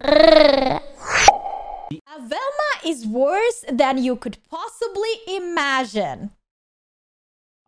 Velma is worse than you could possibly imagine.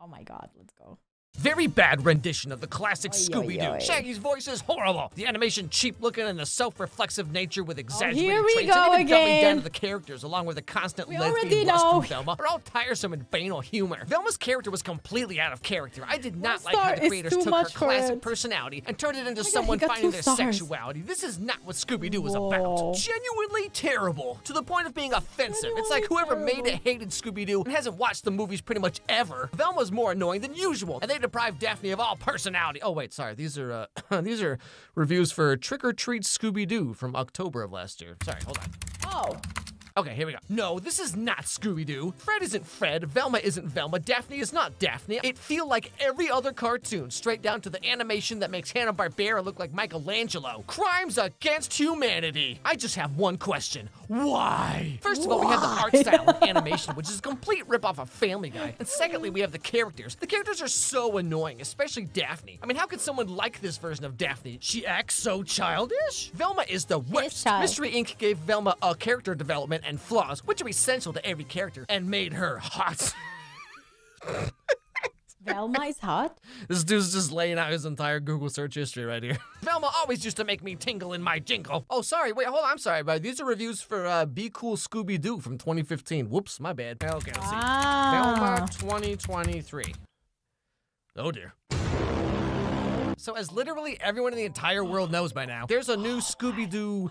Oh my god, let's go. Very bad rendition of the classic Scooby-Doo. Shaggy's voice is horrible. The animation cheap looking and the self-reflexive nature with exaggerated traits and even dumbing down to the characters along with the constant lesbian lust from Velma are all tiresome and banal humor. Velma's character was completely out of character. I did not like how the creators took her classic personality and turned it into someone finding their sexuality. This is not what Scooby-Doo was about. Genuinely terrible to the point of being offensive. It's like whoever made it hated Scooby-Doo and hasn't watched the movies pretty much ever. Velma's more annoying than usual, and they deprive Daphne of all personality. Oh wait, sorry. These are these are reviews for Trick or Treat Scooby-Doo from October of last year. Sorry, hold on. Oh. Okay, here we go. No, this is not Scooby-Doo. Fred isn't Fred, Velma isn't Velma, Daphne is not Daphne. It feels like every other cartoon, straight down to the animation that makes Hanna-Barbera look like Michelangelo. Crimes against humanity. I just have one question. Why? First of all, we have the art style and animation, which is a complete ripoff of Family Guy. And secondly, we have the characters. The characters are so annoying, especially Daphne. I mean, how could someone like this version of Daphne? She acts so childish. Velma is the worst. Mystery Inc. gave Velma a character development and flaws, which are essential to every character, and made her hot. Velma is hot? This dude's just laying out his entire Google search history right here. Velma always used to make me tingle in my jingle. Oh, sorry, wait, hold on, I'm sorry, but these are reviews for Be Cool Scooby-Doo from 2015. Whoops, my bad. Okay, let's see. Velma 2023. Oh dear. So as literally everyone in the entire world knows by now, there's a new Scooby-Doo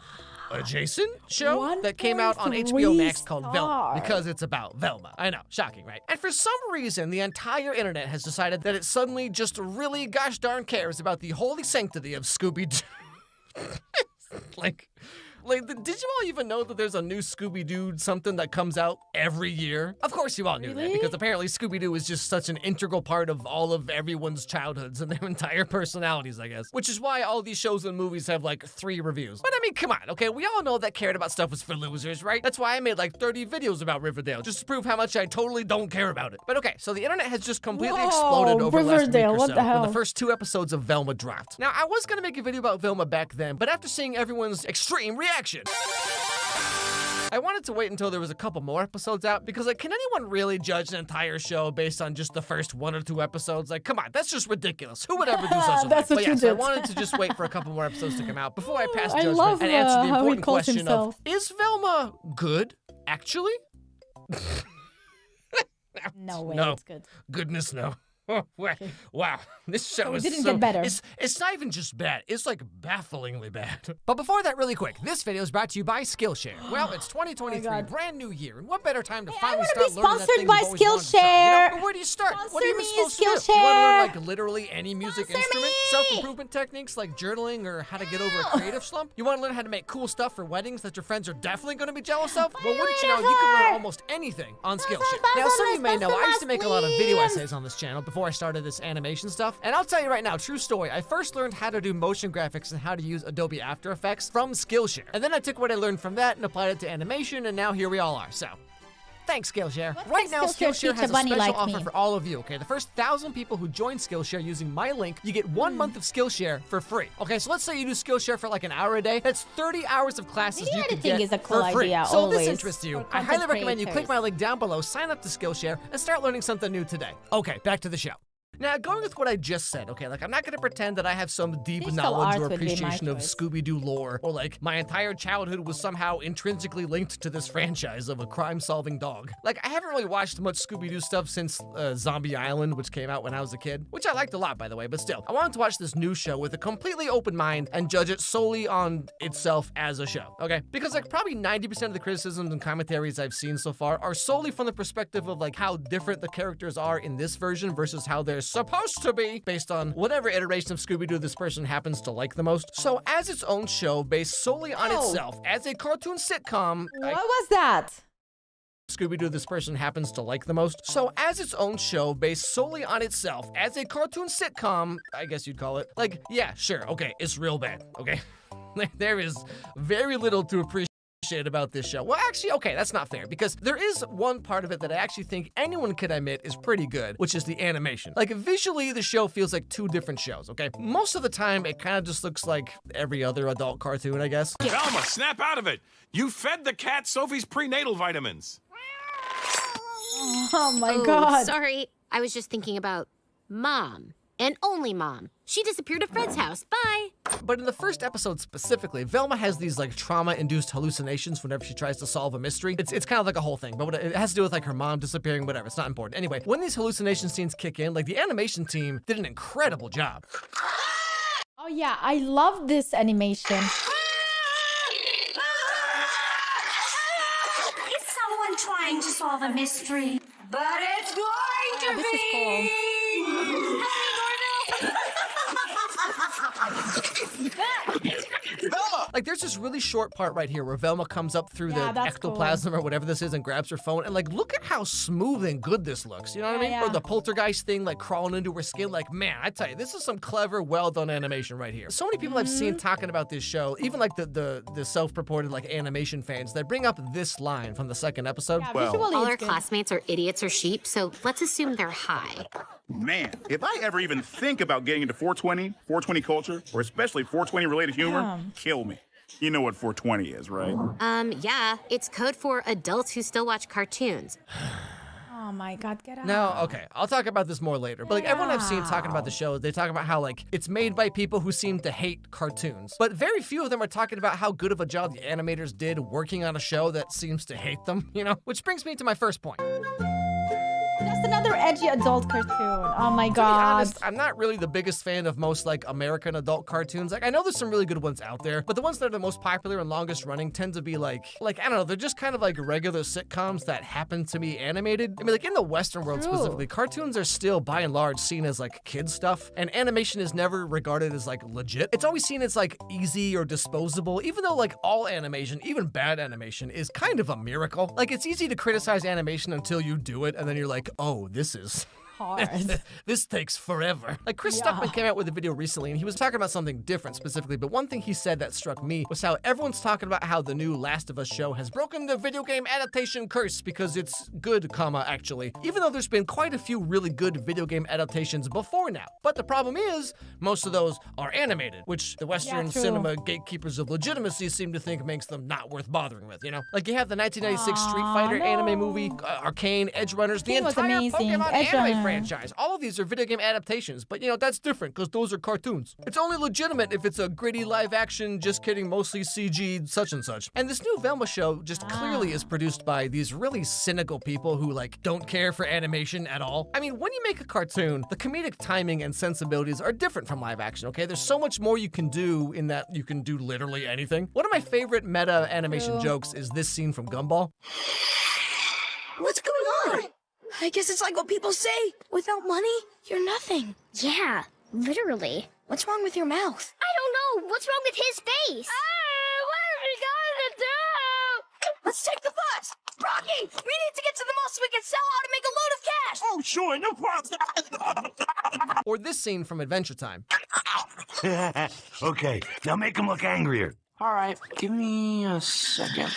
adjacent show that came out on HBO Max called Velma, because it's about Velma. I know, shocking, right? And for some reason, the entire internet has decided that it suddenly just really gosh darn cares about the holy sanctity of Scooby-Doo. Like, did you all even know that there's a new Scooby-Doo something that comes out every year? Of course you all knew that, because apparently Scooby-Doo is just such an integral part of all of everyone's childhoods and their entire personalities, I guess. Which is why all these shows and movies have like 3 reviews. But I mean, come on, okay? We all know that cared about stuff was for losers, right? That's why I made like 30 videos about Riverdale, just to prove how much I totally don't care about it. But okay, so the internet has just completely exploded over Riverdale, last week or so, when the first 2 episodes of Velma dropped. Now, I was gonna make a video about Velma back then, but after seeing everyone's extreme reaction, I wanted to wait until there was a couple more episodes out, because like, can anyone really judge an entire show based on just the first 1 or 2 episodes? Like, come on, that's just ridiculous. Who would ever do such a thing? But yeah, so I wanted to just wait for a couple more episodes to come out before I passed judgment and answer the important question of, is Velma good, actually? No way, it's good. Goodness, no. Oh, wow, this show is so get better. It's not even just bad, it's like bafflingly bad. But before that, really quick, this video is brought to you by Skillshare. Well, it's 2023, brand new year, and what better time to finally start learning that thing you've always wanted to start. You know, where do you start? What are you supposed to do? You want to learn like literally any music instrument? Self-improvement techniques like journaling or how to get over a creative slump? You want to learn how to make cool stuff for weddings that your friends are definitely going to be jealous of? Well, wouldn't you know, you can learn almost anything on Skillshare. Now, some of you may know, I used to make a lot of video essays on this channel before I started this animation stuff. And I'll tell you right now, true story, I first learned how to do motion graphics and how to use Adobe After Effects from Skillshare. And then I took what I learned from that and applied it to animation, and now here we all are, so. Thanks, Skillshare. Right now, Skillshare has a special offer for all of you, okay? The first 1,000 people who join Skillshare using my link, you get 1 month of Skillshare for free. Okay, so let's say you do Skillshare for like an hour a day. That's 30 hours of classes you can get for free. So if this interests you, I highly recommend you click my link down below, sign up to Skillshare, and start learning something new today. Okay, back to the show. Now, going with what I just said, okay, like, I'm not gonna pretend that I have some deep knowledge or appreciation of Scooby-Doo lore, or like, my entire childhood was somehow intrinsically linked to this franchise of a crime-solving dog. Like, I haven't really watched much Scooby-Doo stuff since Zombie Island, which came out when I was a kid, which I liked a lot, by the way, but still. I wanted to watch this new show with a completely open mind and judge it solely on itself as a show, okay? Because, like, probably 90% of the criticisms and commentaries I've seen so far are solely from the perspective of, like, how different the characters are in this version versus how they're supposed to be based on whatever iteration of Scooby-Doo this person happens to like the most. So as its own show based solely on itself as a cartoon sitcom. What was that? Scooby-Doo this person happens to like the most. So as its own show based solely on itself as a cartoon sitcom, I guess you'd call it. Like, yeah, sure. Okay. It's real bad. Okay. There is very little to appreciate shit about this show. Well, actually, okay, that's not fair, because there is one part of it that I actually think anyone could admit is pretty good, which is the animation. Like, visually, the show feels like two different shows, okay? Most of the time, it kind of just looks like every other adult cartoon, I guess. Velma, snap out of it! You fed the cat Sophie's prenatal vitamins! Oh my God. Sorry, I was just thinking about Mom. And only Mom. She disappeared at Fred's house. Bye. But in the first episode specifically, Velma has these like trauma-induced hallucinations whenever she tries to solve a mystery. It's kind of like a whole thing, but it has to do with like her mom disappearing, whatever. It's not important. Anyway, when these hallucination scenes kick in, like the animation team did an incredible job. Oh yeah, I love this animation. It's someone trying to solve a mystery, but it's going to be... Cool. Like, there's this really short part right here where Velma comes up through the ectoplasm or whatever this is and grabs her phone, and like, look at how smooth and good this looks, you know what I mean? Yeah. Or the poltergeist thing, like, crawling into her skin. Like, man, I tell you, this is some clever, well-done animation right here. So many people I've seen talking about this show, even like the self-purported like animation fans, they bring up this line from the second episode. Yeah, well, all our classmates are idiots or sheep, so let's assume they're high. Man, if I ever even think about getting into 420, 420 culture, or especially 420-related humor, kill me. You know what 420 is, right? Yeah, it's code for adults who still watch cartoons. Oh my God, get out. No, okay, I'll talk about this more later. But like, everyone I've seen talking about the show, they talk about how like, it's made by people who seem to hate cartoons. But very few of them are talking about how good of a job the animators did working on a show that seems to hate them, you know? Which brings me to my first point. That's another edgy adult cartoon. Oh my God. To be honest, I'm not really the biggest fan of most like American adult cartoons. Like, I know there's some really good ones out there, but the ones that are the most popular and longest running tend to be like, I don't know, they're just kind of like regular sitcoms that happen to be animated. I mean, like, in the Western world specifically, cartoons are still by and large seen as like kid stuff, and animation is never regarded as like legit. It's always seen as like easy or disposable, even though like all animation, even bad animation, is kind of a miracle. Like, it's easy to criticize animation until you do it, and then you're like, oh, this is hard. This takes forever. Like, Chris Stuckman came out with a video recently, and he was talking about something different specifically, but one thing he said that struck me was how everyone's talking about how the new Last of Us show has broken the video game adaptation curse because it's good, comma, actually, even though there's been quite a few really good video game adaptations before now. But the problem is, most of those are animated, which the Western cinema gatekeepers of legitimacy seem to think makes them not worth bothering with, you know? Like, you have the 1996 Street Fighter anime movie, Arcane, Edge Runners, the entire Pokemon anime franchise. All of these are video game adaptations, but you know, that's different because those are cartoons. It's only legitimate if it's a gritty live action, just kidding, mostly CG, such and such. And this new Velma show just clearly is produced by these really cynical people who like don't care for animation at all. I mean, when you make a cartoon, the comedic timing and sensibilities are different from live action, okay? There's so much more you can do in that you can do literally anything. One of my favorite meta animation jokes is this scene from Gumball. What's going on? I guess it's like what people say. Without money, you're nothing. Yeah, literally. What's wrong with your mouth? I don't know. What's wrong with his face? Oh, what are we going to do? Let's take the bus. Rocky, we need to get to the mall so we can sell out and make a load of cash. Oh, sure, no problem. Or this scene from Adventure Time. Okay, now make him look angrier. All right, give me a second.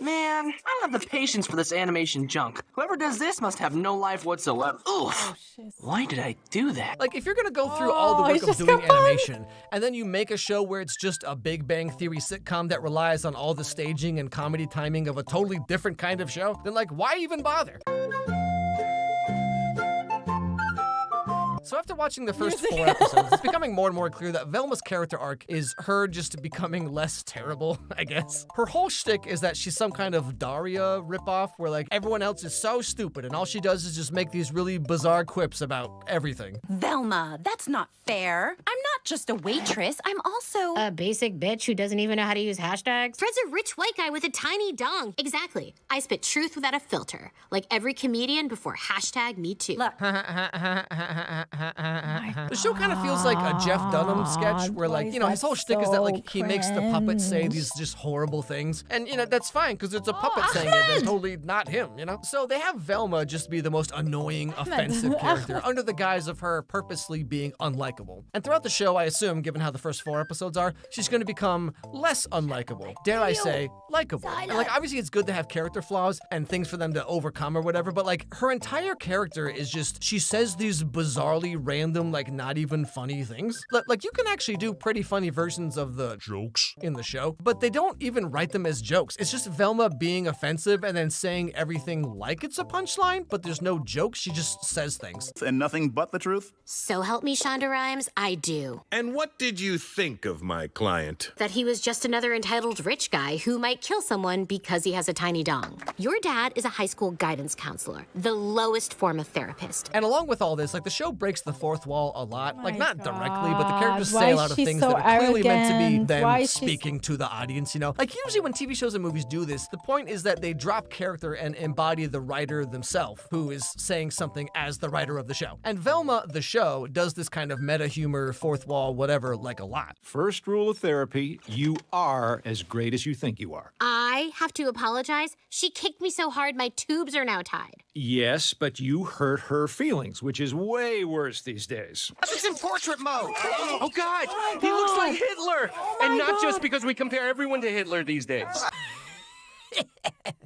Man, I don't have the patience for this animation junk. Whoever does this must have no life whatsoever. Oof! Oh, why did I do that? Like, if you're gonna go through all the work of doing animation, and then you make a show where it's just a Big Bang Theory sitcom that relies on all the staging and comedy timing of a totally different kind of show, then like, why even bother? So after watching the first four episodes, it's becoming more and more clear that Velma's character arc is her just becoming less terrible, I guess. Her whole shtick is that she's some kind of Daria ripoff where like everyone else is so stupid and all she does is just make these really bizarre quips about everything. Velma, that's not fair. I'm not just a waitress, I'm also a basic bitch who doesn't even know how to use hashtags. Fred's a rich white guy with a tiny dong. Exactly. I spit truth without a filter. Like every comedian before #MeToo. Look. The show kind of feels like a Jeff Dunham sketch where, like, you know, his whole shtick is that, like, he makes the puppet say these just horrible things. And, you know, that's fine because it's a puppet saying it. That's totally not him, you know? So they have Velma just be the most annoying, offensive character under the guise of her purposely being unlikable. And throughout the show, I assume, given how the first 4 episodes are, she's going to become less unlikable. Dare I say, likable. And, like, obviously it's good to have character flaws and things for them to overcome or whatever, but, like, her entire character is just, she says these bizarrely random, like, not even funny things. Like, you can actually do pretty funny versions of the jokes in the show, but they don't even write them as jokes. It's just Velma being offensive and then saying everything like it's a punchline, but there's no joke. She just says things. And nothing but the truth? So help me, Shonda Rhimes, I do. And what did you think of my client? That he was just another entitled rich guy who might kill someone because he has a tiny dong. Your dad is a high school guidance counselor, the lowest form of therapist. And along with all this, like, the show breaks the fourth wall a lot. Like, not directly, but the characters say a lot of things that are clearly meant to be them speaking to the audience, you know? Like, usually when TV shows and movies do this, the point is that they drop character and embody the writer themselves, who is saying something as the writer of the show. And Velma, the show, does this kind of meta humor, fourth wall, whatever, like, a lot. First rule of therapy, you are as great as you think you are. I have to apologize. She kicked me so hard my tubes are now tied. Yes, but you hurt her feelings, which is way worse these days. She's in portrait mode. Oh, God. Oh, he looks like Hitler. Oh, and not just because we compare everyone to Hitler these days.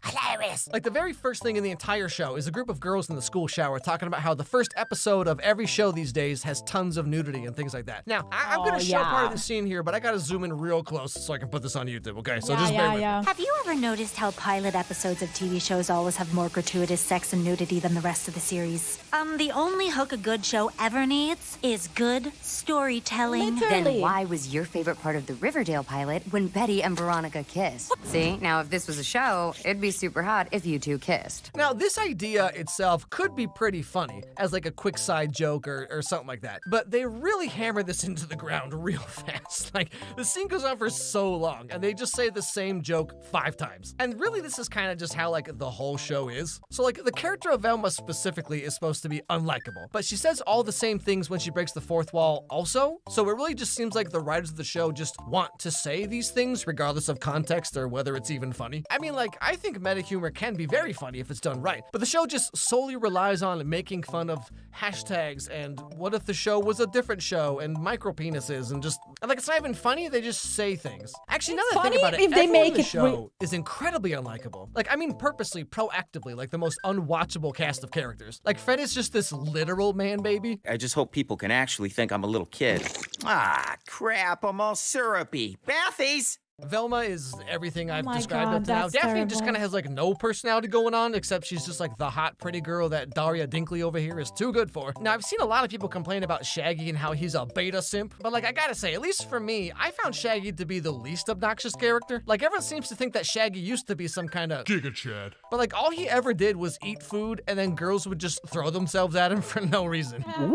Hilarious. Like, the very first thing in the entire show is a group of girls in the school shower talking about how the first episode of every show these days has tons of nudity and things like that. Now, I'm going to show part of the scene here, but I got to zoom in real close so I can put this on YouTube, okay? So just bear with me. Have you ever noticed how pilot episodes of TV shows always have more gratuitous sex and nudity than the rest of the series? The only hook a good show ever needs is good storytelling. Literally. Then why was your favorite part of the Riverdale pilot when Betty and Veronica kissed? See? Now, if this was a show, it'd be super hot if you two kissed. Now, this idea itself could be pretty funny as, like, a quick side joke or something like that, but they really hammer this into the ground real fast. Like, the scene goes on for so long, and they just say the same joke 5 times. And really, this is kind of just how, like, the whole show is. So, like, the character of Velma specifically is supposed to be unlikable, but she says all the same things when she breaks the fourth wall also, so it really just seems like the writers of the show just want to say these things regardless of context or whether it's even funny. I mean, like, I think meta humor can be very funny if it's done right, but the show just solely relies on making fun of hashtags and what if the show was a different show and micro penises and just, and, like, it's not even funny, they just say things. Actually, now that I think about it, everyone in the show is incredibly unlikable. Like, I mean purposely, proactively, like the most unwatchable cast of characters. Like, Fred is just this literal man baby. I just hope people can actually think I'm a little kid. Ah, crap, I'm all syrupy. Bathies! Velma is everything I've described up to now. Daphne just kind of has, like, no personality going on, except she's just, like, the hot, pretty girl that Daria Dinkley over here is too good for. Now, I've seen a lot of people complain about Shaggy and how he's a beta simp, but, like, I gotta say, at least for me, I found Shaggy to be the least obnoxious character. Like, everyone seems to think that Shaggy used to be some kind of Giga Chad. But, like, all he ever did was eat food, and then girls would just throw themselves at him for no reason. Yeah.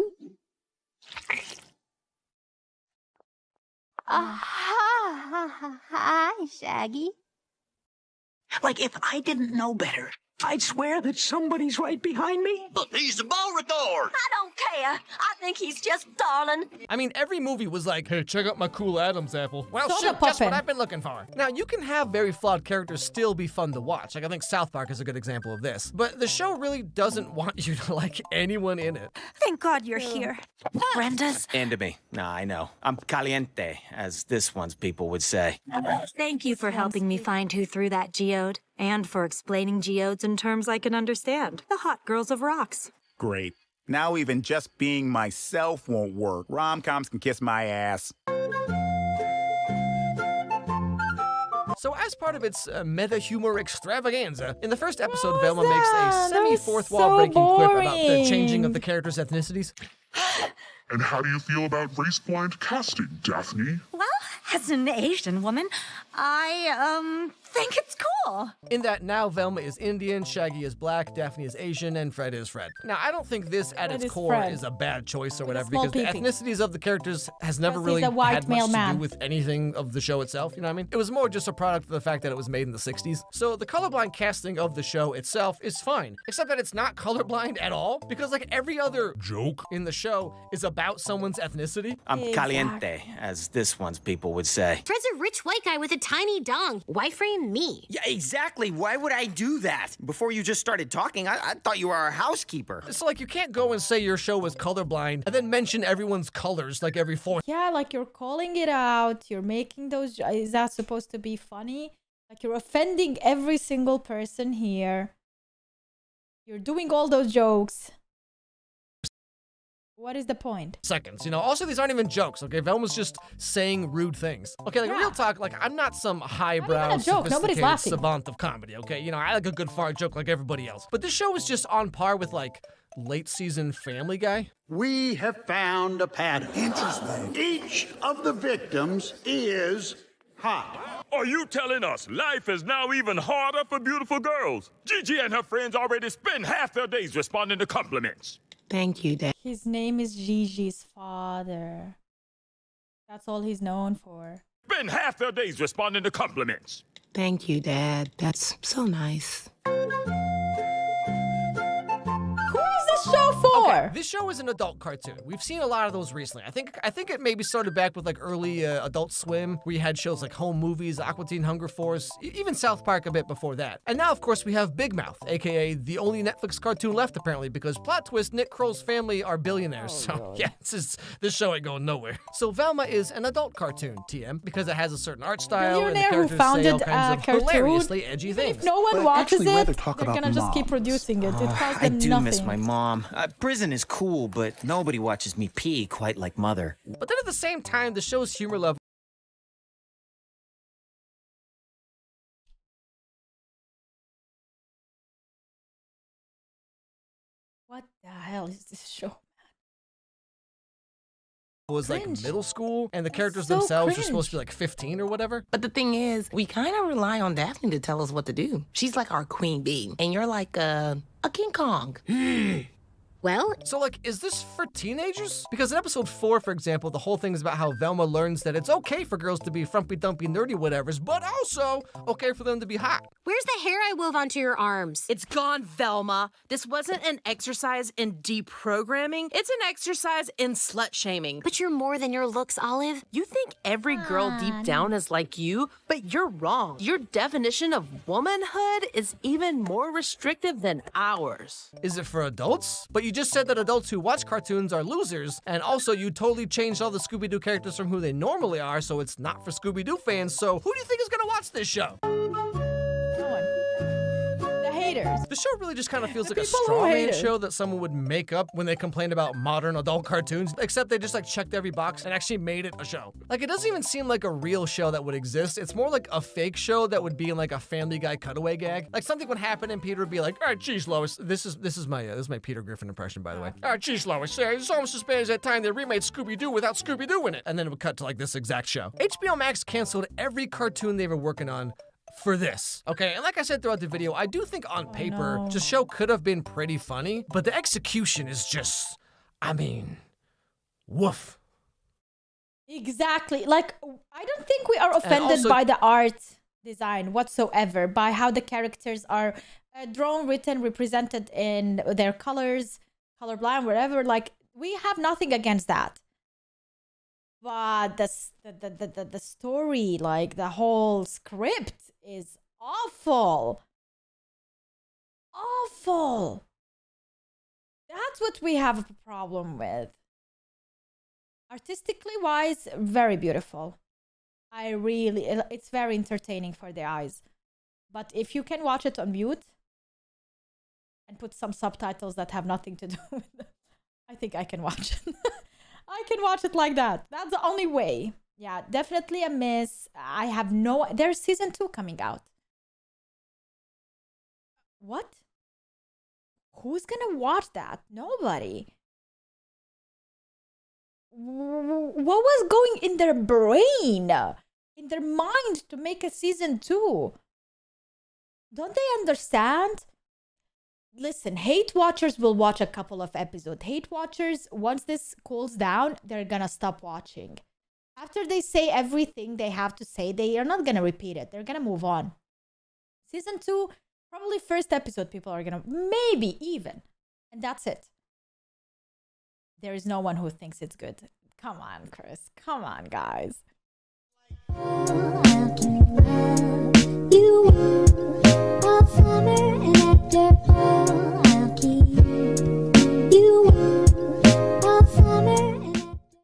Hi, Shaggy. Like, if I didn't know better, I'd swear that somebody's right behind me. But he's the Beauregard. I don't care. I think he's just darling. I mean, every movie was like, hey, check out my cool Adam's apple. Well, shit, that's what I've been looking for. Now, you can have very flawed characters still be fun to watch. Like, I think South Park is a good example of this. But the show really doesn't want you to like anyone in it. Thank God you're here. Brenda's. And to me. Nah, I know. I'm caliente, as this one's people would say. Thank you for helping me find who threw that geode. And for explaining geodes in terms I can understand. The hot girls of rocks. Great. Now even just being myself won't work. Rom-coms can kiss my ass. So as part of its meta-humor extravaganza, in the first episode, Velma makes a semi-fourth wall-breaking quip about the changing of the characters' ethnicities. And how do you feel about race-blind casting, Daphne? Well, as an Asian woman, I think it's cool. In that now Velma is Indian, Shaggy is black, Daphne is Asian, and Fred is Fred. Now, I don't think this at its core is a bad choice or whatever, because the ethnicities of the characters has never really had much to do with anything of the show itself, you know what I mean? It was more just a product of the fact that it was made in the 60s. So the colorblind casting of the show itself is fine, except that it's not colorblind at all, because like every other joke in the show is about someone's ethnicity. I'm caliente, as this one's people would say. Fred's a rich white guy with a tiny dong. Why frame me? Yeah, exactly. Why would I do that? Before you just started talking, I thought you were a housekeeper. It's like you can't go and say your show was colorblind and then mention everyone's colors like every fourth. Yeah, like you're calling it out. You're making those... Is that supposed to be funny? Like you're offending every single person here. You're doing all those jokes. What is the point? Seconds, you know? Also, these aren't even jokes, okay? Velma's just saying rude things. Okay, like, real talk, like, I'm not some highbrow, sophisticated savant of comedy, okay? You know, I like a good fart joke like everybody else. But this show is just on par with, like, late-season Family Guy. We have found a pattern. Interesting. Each of the victims is hot. Are you telling us life is now even harder for beautiful girls? Gigi and her friends already spend half their days responding to compliments. Thank you, Dad. His name is Gigi's father. That's all he's known for. Spend half their days responding to compliments. Thank you, Dad. That's so nice. Show for? Okay, this show is an adult cartoon. We've seen a lot of those recently. I think it maybe started back with like early Adult Swim, where you had shows like Home Movies, Aqua Teen Hunger Force, even South Park a bit before that. And now, of course, we have Big Mouth, aka the only Netflix cartoon left apparently, because plot twist: Nick Kroll's family are billionaires. Oh, so God. Yeah, this show ain't going nowhere. So Velma is an adult cartoon, TM, because it has a certain art style and the characters who founded say all kinds of hilariously edgy things. If no one watches it, they're gonna just keep producing it. It costs them nothing. I do miss my mom. Prison is cool, but nobody watches me pee quite like Mother. But then at the same time, the show's humor level... What the hell is this show? Was like middle school, and the characters themselves are supposed to be like 15 or whatever. But the thing is, we kind of rely on Daphne to tell us what to do. She's like our queen bee, and you're like a King Kong. Well, so like, is this for teenagers? Because in episode 4, for example, the whole thing is about how Velma learns that it's okay for girls to be frumpy, dumpy, nerdy, whatevers, but also okay for them to be hot. Where's the hair I wove onto your arms? It's gone, Velma. This wasn't an exercise in deprogramming. It's an exercise in slut shaming. But you're more than your looks, Olive. You think every girl deep down is like you, but you're wrong. Your definition of womanhood is even more restrictive than ours. Is it for adults? But you just said that adults who watch cartoons are losers, and also you totally changed all the Scooby-Doo characters from who they normally are, so it's not for Scooby-Doo fans, so who do you think is gonna watch this show? The show really just kind of feels like a straw man show that someone would make up when they complain about modern adult cartoons, except they just like checked every box and actually made it a show. Like, it doesn't even seem like a real show that would exist. It's more like a fake show that would be in like a Family Guy cutaway gag. Like, something would happen and Peter would be like, all right, geez, Lois. This is my Peter Griffin impression, by the way. All right, geez, Lois. It's almost as bad as that time they remade Scooby-Doo without Scooby-Doo in it. And then it would cut to like this exact show. HBO Max canceled every cartoon they were working on for this. Okay, and like I said throughout the video, I do think on paper, the show could have been pretty funny, but the execution is just, I mean, woof. Exactly. Like, I don't think we are offended by the art design whatsoever, by how the characters are drawn, written, represented in their colors, colorblind, whatever. Like, we have nothing against that. But the story, like the whole script, is awful. That's what we have a problem with. Artistically wise, very beautiful. It's very entertaining for the eyes, but if you can watch it on mute and put some subtitles that have nothing to do with it, I think I can watch it. I can watch it like that. That's the only way. Yeah, definitely a miss. I have no... There's season 2 coming out. What? Who's gonna watch that? Nobody. What was going in their brain? In their mind to make a season 2? Don't they understand? Listen, hate watchers will watch a couple of episodes. Hate watchers, once this cools down, they're gonna stop watching. After they say everything they have to say, they are not gonna repeat it. They're gonna move on. Season 2, probably first episode, people are gonna, maybe even. And that's it. There is no one who thinks it's good. Come on, Chris. Come on, guys.